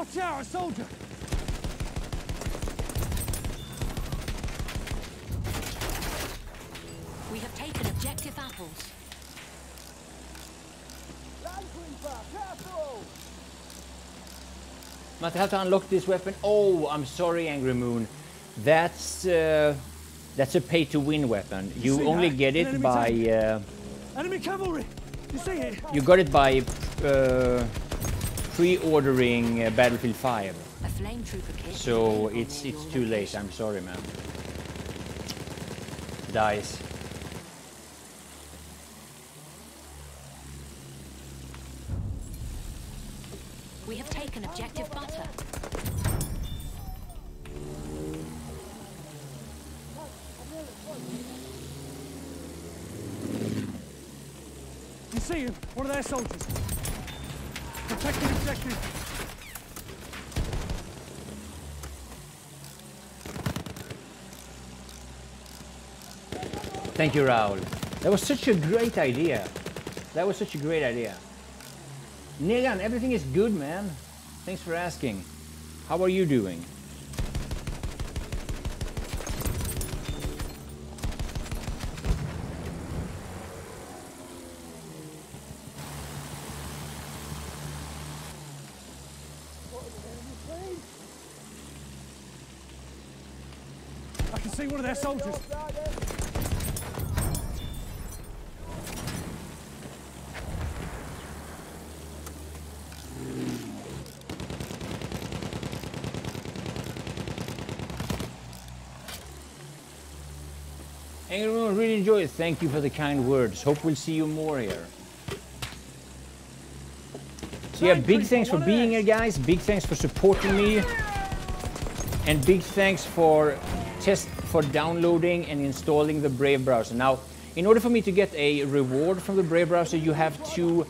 Watch out, a soldier! We have taken objective apples. Might have to unlock this weapon. Oh, I'm sorry, Angry Moon. That's a pay-to-win weapon. You only get it by. Enemy cavalry. You see it? You got it by pre-ordering Battlefield 5. A flame trooper kit. So it's too late. I'm sorry, man. Dice. We have taken objective butter. You see him? One of their soldiers. Protecting objective. Thank you, Raoul. That was such a great idea. That was such a great idea. Negan, everything is good, man. Thanks for asking. How are you doing? I can see one of their soldiers. Everyone really enjoyed it. Thank you for the kind words. Hope we'll see you more here. So yeah, big thanks for being here, guys. Big thanks for supporting me. And big thanks for downloading and installing the Brave browser. Now, in order for me to get a reward from the Brave browser, you have to...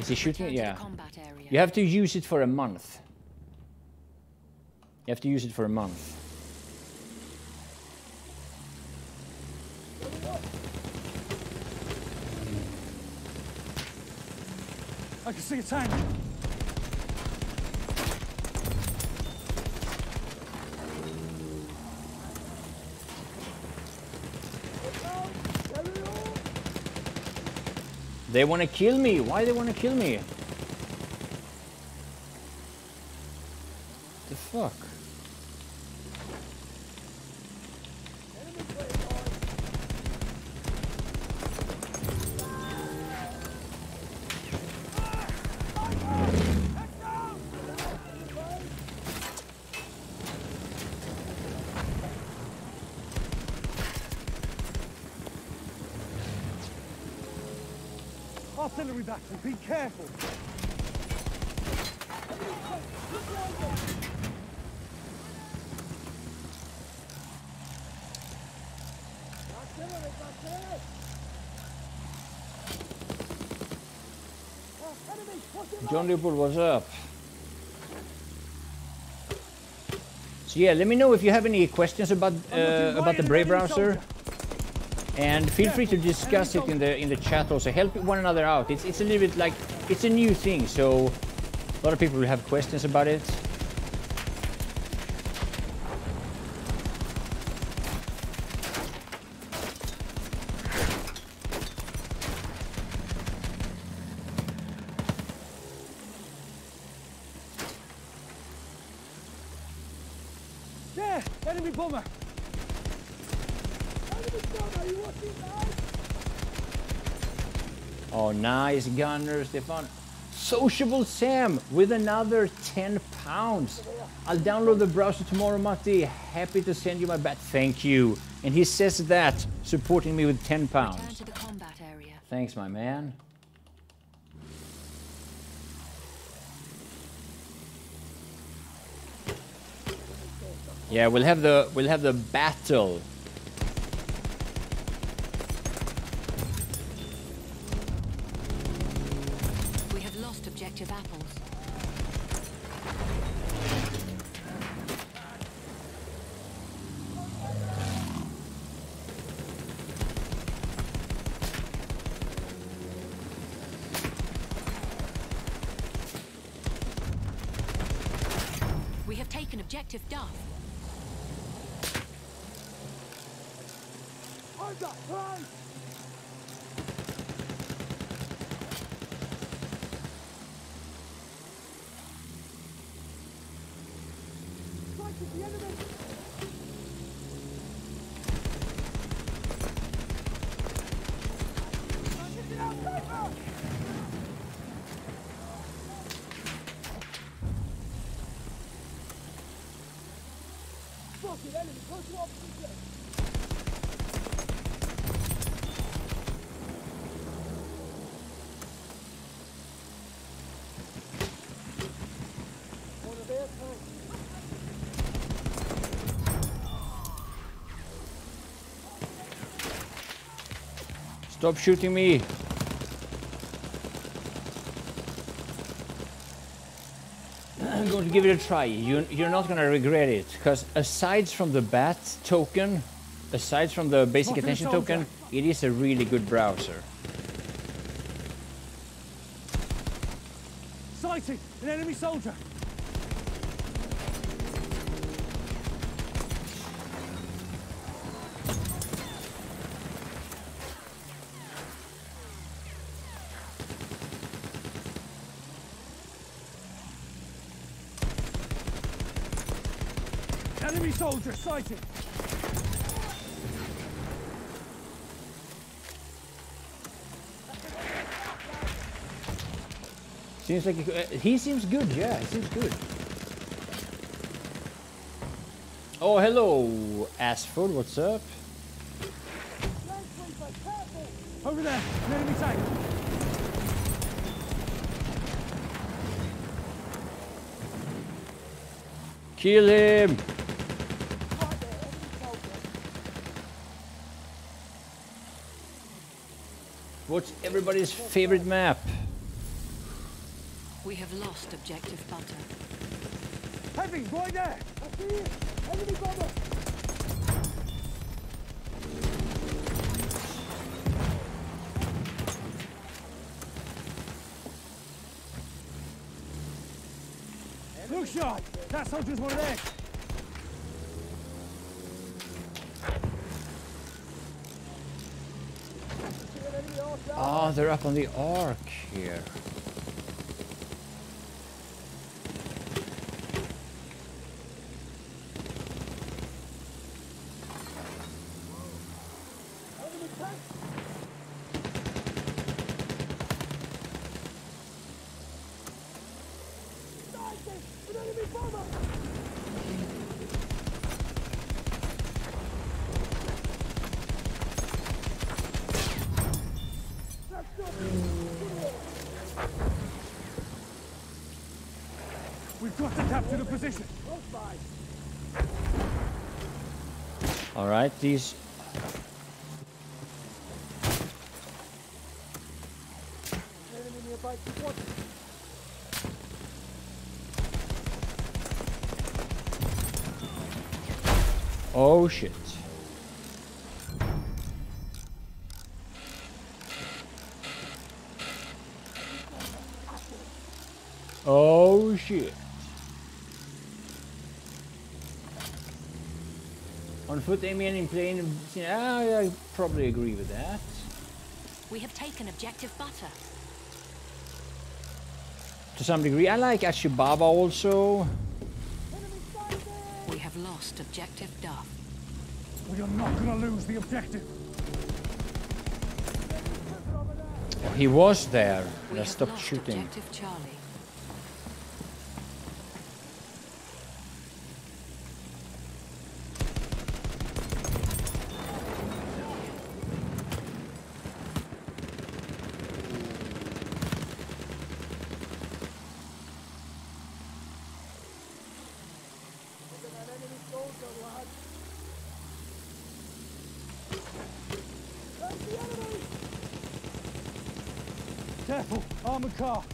Is he shooting? Yeah. You have to use it for a month. You have to use it for a month. I can see a tank. They want to kill me. Why they want to kill me? The fuck? Artillery battery, be careful. John Leopold, what's up? So yeah, let me know if you have any questions about the Brave browser. And feel free to discuss it in the chat also. Help one another out. It's a little bit like, it's a new thing, so a lot of people will have questions about it. There! Enemy bomber! Oh, nice, Gunner, Stefan. Sociable Sam with another 10 pounds. I'll download the browser tomorrow, Matti. Happy to send you my bat. Thank you. And he says that, supporting me with 10 pounds. Return to the combat area. Thanks, my man. Yeah, we'll have the battle. objective Duff. Hold up, run! Strike at the enemy! Spotted enemy, close to opposite. On a bad time. Stop shooting me! I'm going to give it a try. You're not going to regret it, because aside from the BAT token, aside from the basic attention token, it is a really good browser. Sighted! An enemy soldier! Enemy soldier sighted! Seems like he seems good, yeah, he seems good. Oh, hello, Asford, what's up? Over there, an enemy tank! Kill him! What's everybody's favorite map? We have lost objective Butter. Heavy, right there! I see you! Enemy bomber! Look sharp! That soldier's one of theirs! Oh, they're up on the arc here. We've got to capture the position. All right, these. Oh shit. Oh shit. On foot, aiming and in plane, I probably agree with that. We have taken objective Butter. To some degree, I like Ashibaba also. We have lost objective Duff. We are not going to lose the objective. Oh, he was there. I stopped shooting. Objective Charlie. Careful, armored car.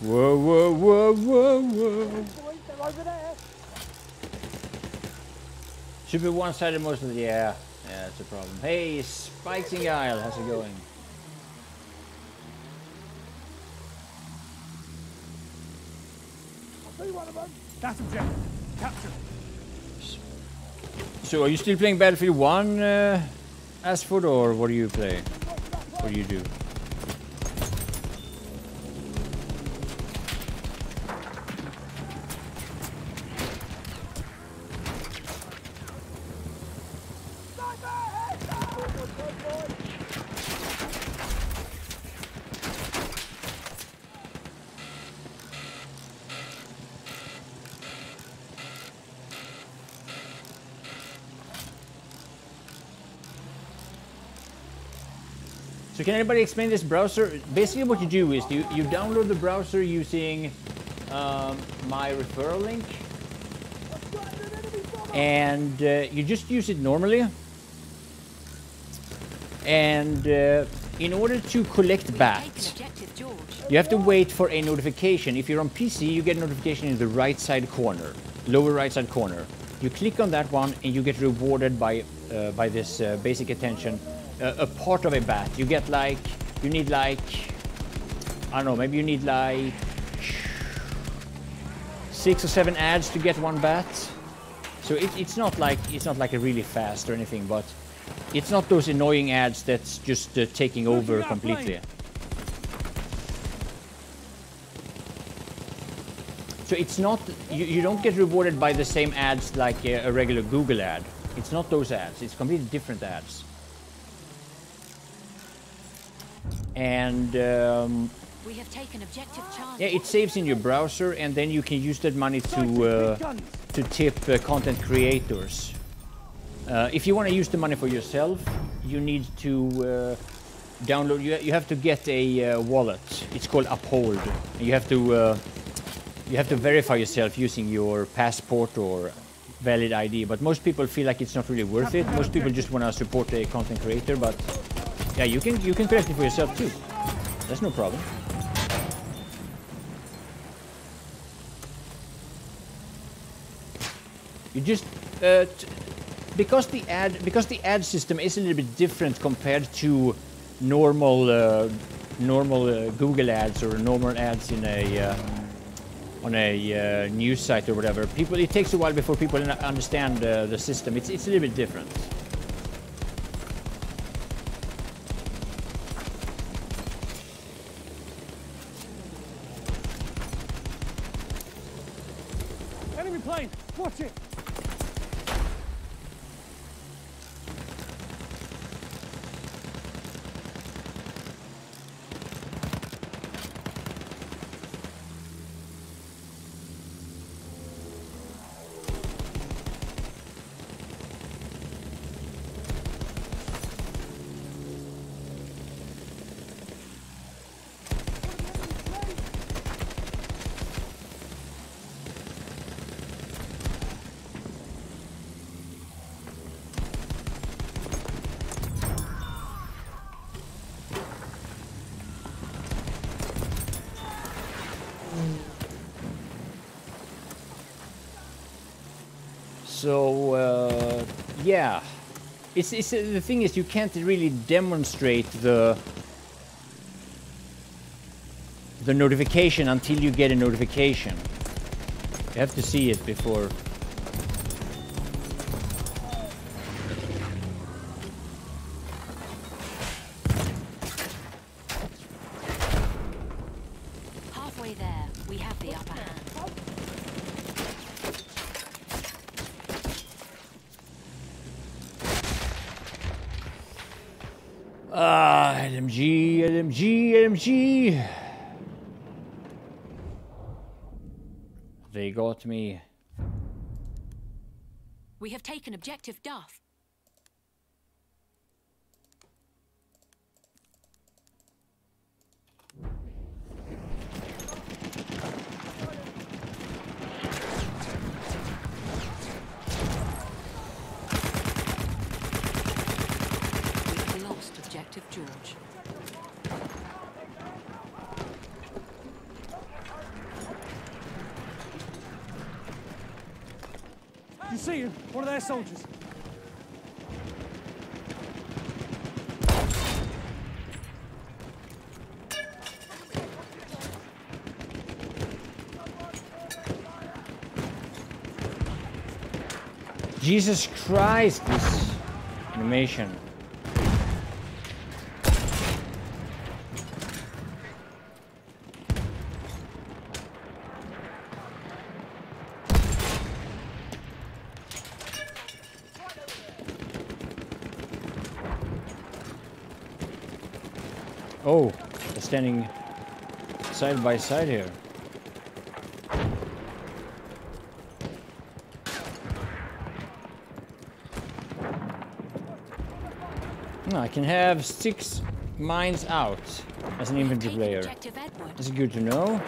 Whoa, whoa, whoa, whoa, whoa. They're over there. Should be one-sided mostly. Yeah, yeah, that's a problem. Hey, Spiking Isle, how's it going? I'll see one of them. That's objective. Capture. So, are you still playing Battlefield 1, Asford, or what do you play? What do you do? So can anybody explain this browser? Basically what you do is you download the browser using my referral link, and you just use it normally, and in order to collect BAT you have to wait for a notification. If you're on PC you get a notification in the right side corner, lower right side corner. You click on that one and you get rewarded by this basic attention. A part of a bat. You get like, you need like, I don't know, maybe you need like 6 or 7 ads to get one bat. So it's not like a really fast or anything, but it's not those annoying ads that's just taking over completely. So it's not, you don't get rewarded by the same ads like a regular Google ad. It's not those ads, it's completely different ads. And we have taken objective Charlie. Yeah, it saves in your browser, and then you can use that money to tip content creators. If you want to use the money for yourself, you need to download. You have to get a wallet. It's called Uphold. And you have to verify yourself using your passport or valid ID. But most people feel like it's not really worth it. Most people just want to support a content creator, but. Yeah, you can collect it for yourself too. That's no problem. You just because the ad system is a little bit different compared to normal Google ads or normal ads in a on a news site or whatever. People, it takes a while before people understand the system. It's a little bit different. Watch it! So yeah, the thing is you can't really demonstrate the notification until you get a notification. You have to see it before. Halfway there, we have the upper hand. LMG, LMG, LMG. They got me. We have taken objective Duff. We lost objective George. You see him? One of their soldiers. Jesus Christ, this animation. Oh, they're standing side by side here. I can have 6 mines out as an infantry player. That's good to know.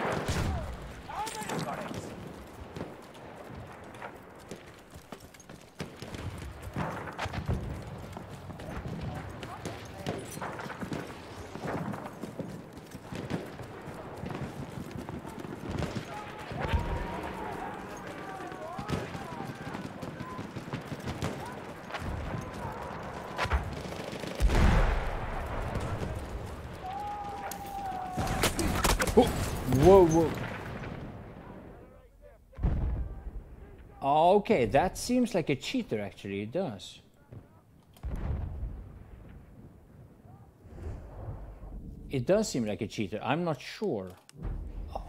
Whoa, whoa. Okay, that seems like a cheater, actually, it does. It does seem like a cheater, I'm not sure. Oh.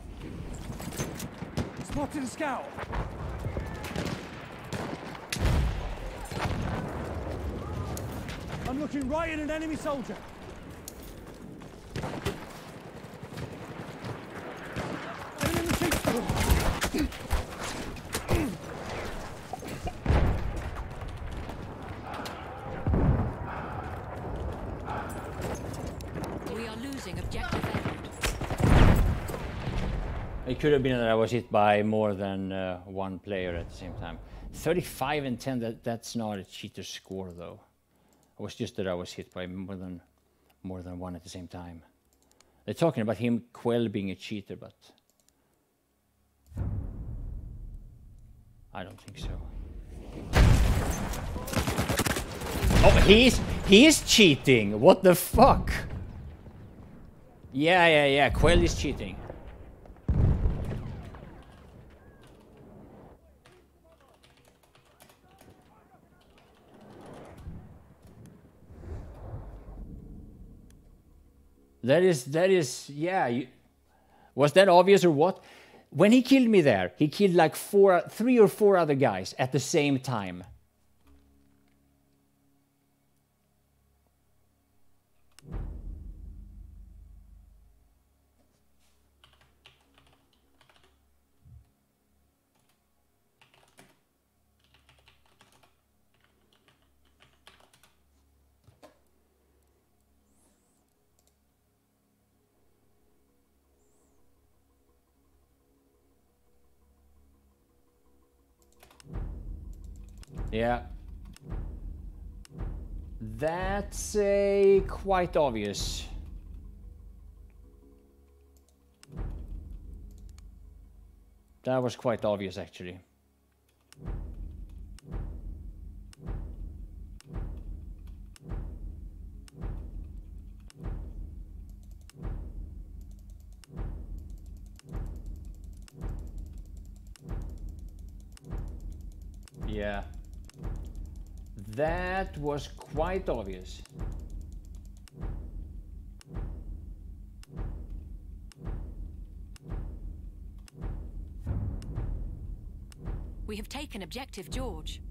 Spotted a scout! I'm looking right at an enemy soldier! It could have been that I was hit by more than one player at the same time. 35 and 10, that's not a cheater score though. It was just that I was hit by more than one at the same time. They're talking about him, Quell, being a cheater, but I don't think so. Oh, he is cheating. What the fuck? Yeah. Quell is cheating. That is, yeah. Was that obvious or what? When he killed me there, he killed like three or four other guys at the same time. Yeah, that's quite obvious. That was quite obvious, actually. Yeah. That was quite obvious. We have taken objective, George.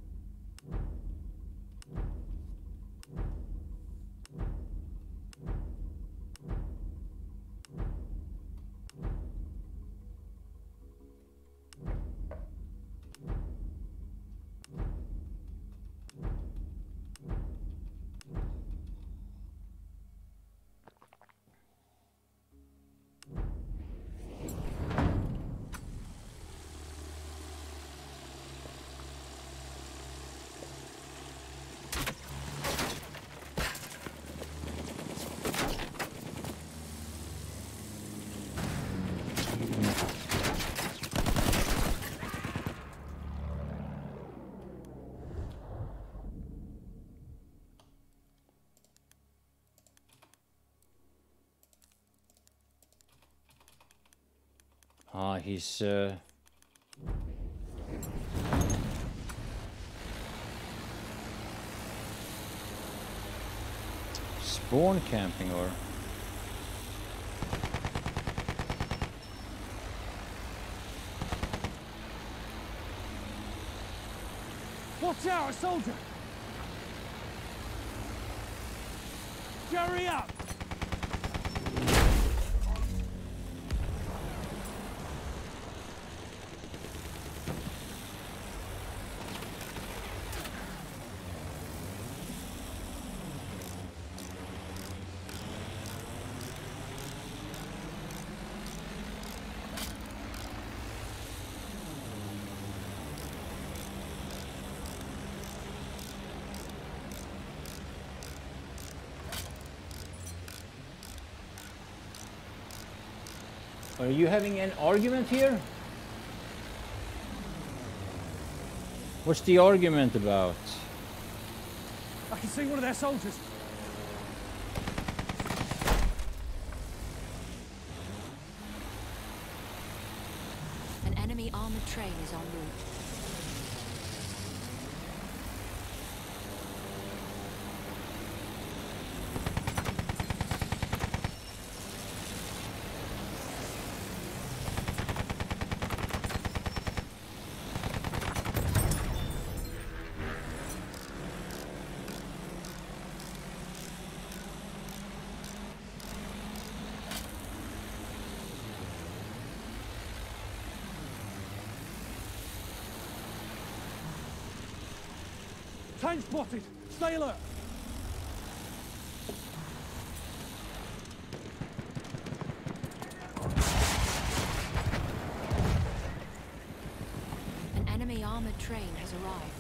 Ah, he's... spawn camping, or... Watch out, soldier! Hurry up! Are you having an argument here? What's the argument about? I can see one of their soldiers. An enemy armored train is en route. Tank spotted! Stay alert! An enemy armored train has arrived.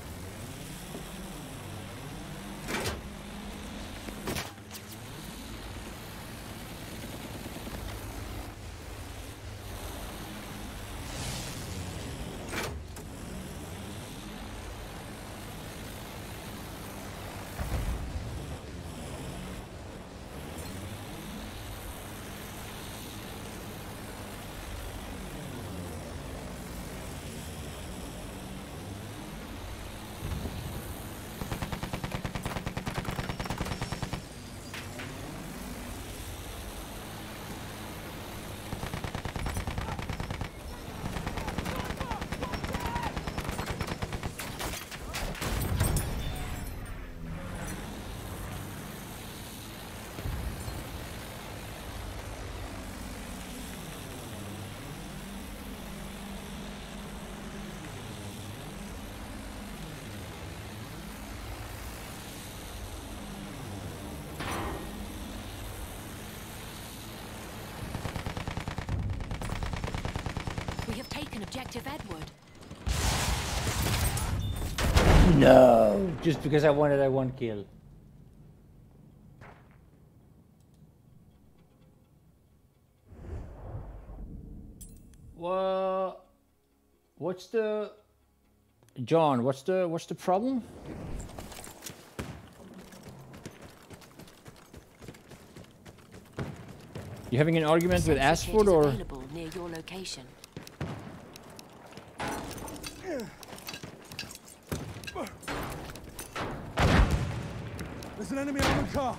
Objective Edward. No, just because I wanted that one kill. Well, what's the John? What's the problem? You having an argument with Ashford, or? Available near your location. There's an enemy on the car.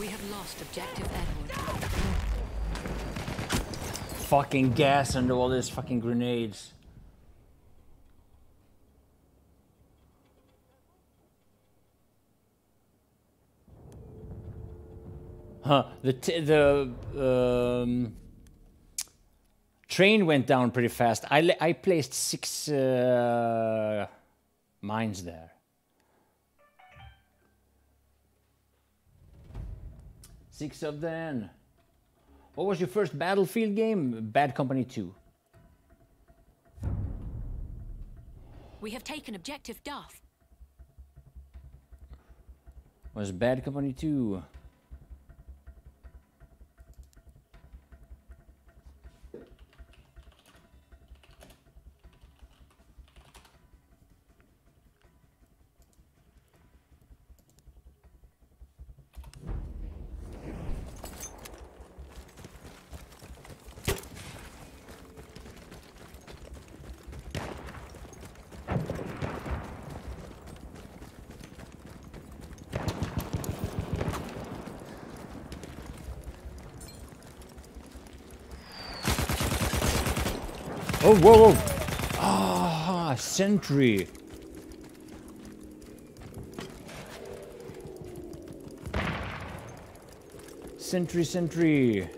We have lost objective Edward. Fucking gas under all these fucking grenades. Huh? The train went down pretty fast. I placed 6 mines there. Six of them. What was your first Battlefield game? Bad Company 2. We have taken objective Duff. Was Bad Company 2. Oh, whoa, whoa. Ah, sentry. Sentry, sentry.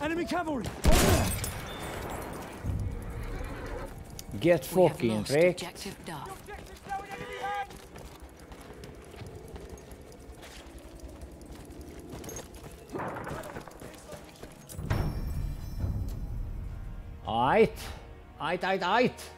Enemy cavalry. Get fucking wrecked. Objective Dark. Aight. Aight, aight, aight.